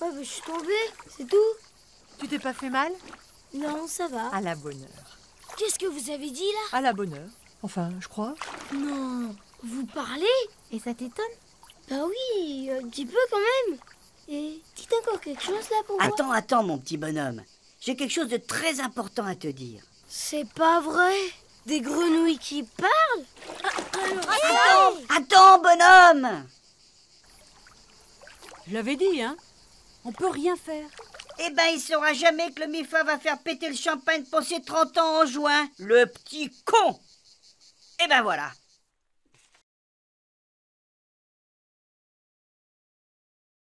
Ouais, mais je suis tombée, c'est tout. Tu t'es pas fait mal? Non, ça va. À la bonne heure. Qu'est-ce que vous avez dit là? À la bonne heure. Enfin, je crois. Non, vous parlez? Et ça t'étonne? Bah oui, un petit peu quand même. Et dites encore quelque chose là pour moi. Attends, attends mon petit bonhomme. J'ai quelque chose de très important à te dire. C'est pas vrai? Des grenouilles qui parlent? Alors, attends, bonhomme! Je l'avais dit, hein? On peut rien faire. Eh ben, il saura jamais que le Mifa va faire péter le champagne pour ses 30 ans en juin. Le petit con! Eh ben voilà.